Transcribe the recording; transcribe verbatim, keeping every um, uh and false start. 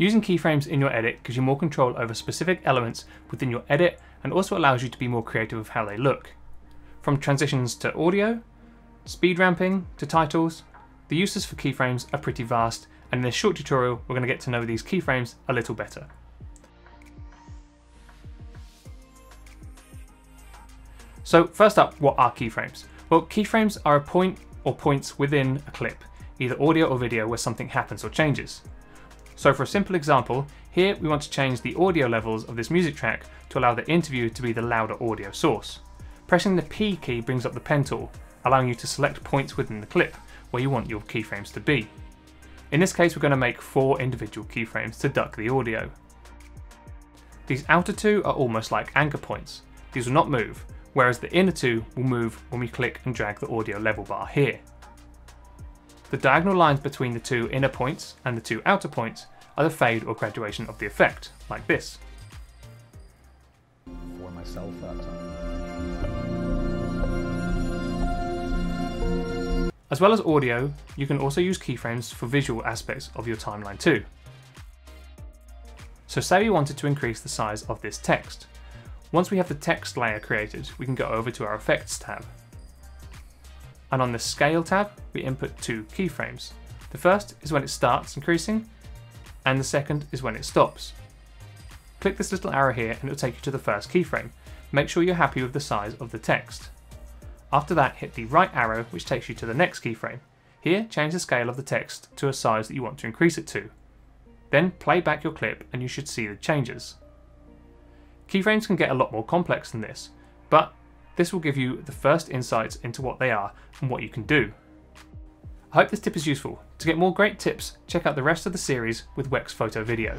using keyframes in your edit gives you more control over specific elements within your edit and also allows you to be more creative of how they look. From transitions to audio, speed ramping to titles, the uses for keyframes are pretty vast, and in this short tutorial we're going to get to know these keyframes a little better. So first up, what are keyframes? Well, keyframes are a point or points within a clip, either audio or video, where something happens or changes. So for a simple example, here we want to change the audio levels of this music track to allow the interview to be the louder audio source. Pressing the P key brings up the pen tool, allowing you to select points within the clip where you want your keyframes to be. In this case, we're going to make four individual keyframes to duck the audio. These outer two are almost like anchor points. These will not move, whereas the inner two will move when we click and drag the audio level bar here. The diagonal lines between the two inner points and the two outer points are the fade or graduation of the effect, like this. For myself that time. As well as audio, you can also use keyframes for visual aspects of your timeline too. So say we wanted to increase the size of this text. Once we have the text layer created, we can go over to our Effects tab. And on the Scale tab, we input two keyframes. The first is when it starts increasing, and the second is when it stops. Click this little arrow here and it'll take you to the first keyframe. Make sure you're happy with the size of the text. After that, hit the right arrow, which takes you to the next keyframe. Here, change the scale of the text to a size that you want to increase it to. Then play back your clip and you should see the changes. Keyframes can get a lot more complex than this, but this will give you the first insights into what they are and what you can do. I hope this tip is useful. To get more great tips, check out the rest of the series with Wex Photo Video.